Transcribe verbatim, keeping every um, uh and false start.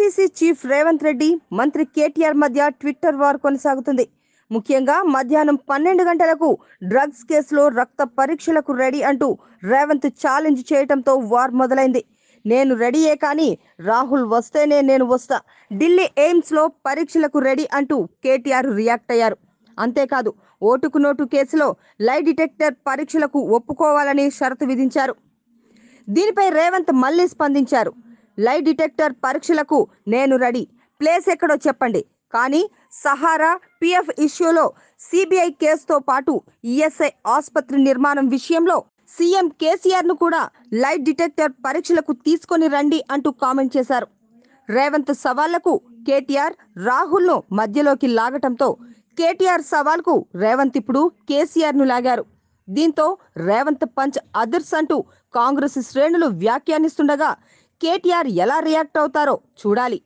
PCC chief Revanth Reddy, మంత్రి కేటీఆర్ మధ్య Twitter war కొనసాగుతుంది. ముఖ్యంగా మధ్యాహ్నం పన్నెండు గంటలకు డ్రగ్స్ కేసులో రక్త పరీక్షలకు రెడీ అంటూ రేవంత్ ఛాలెంజ్ చేయడంతో వార్ మొదలైంది. నేను రెడీయే, కానీ రాహుల్ వస్తేనే నేను వస్తా, ఢిల్లీ ఎయిమ్స్లో పరీక్షలకు రెడీ అంటూ కేటీఆర్ రియాక్ట్ అయ్యారు. అంతేకాదు, ఓటుకు నోటు కేసులో లై డిటెక్టర్ పరీక్షలకు ఒప్పుకోవాలని షరతు విధించారు. దీనిపై రేవంత్ మళ్ళీ స్పందించారు. లై డిటెక్టర్ పరీక్షలకు నేను రెడీ, ప్లేస్ ఎక్కడో చెప్పండి, కానీ సహారా పిఎఫ్ ఇష్యూలో సిబిఐ కేసుతో పాటు ఈఎస్ఐ ఆసుపత్రి నిర్మాణం విషయంలో సీఎం కేసీఆర్ను కూడా లై డిటెక్టర్ పరీక్షలకు తీసుకొని రండి అంటూ కామెంట్ చేశారు. రేవంత్ సవాళ్లకు కేటీఆర్, రాహుల్ను మధ్యలోకి లాగటంతో కేటీఆర్ సవాల్కు రేవంత్ ఇప్పుడు కేసీఆర్ను లాగారు. దీంతో రేవంత్ పంచ్ అదర్స్ అంటూ కాంగ్రెస్ శ్రేణులు వ్యాఖ్యానిస్తుండగా కేటీఆర్ ఎలా రియాక్ట్ అవుతారో చూడాలి.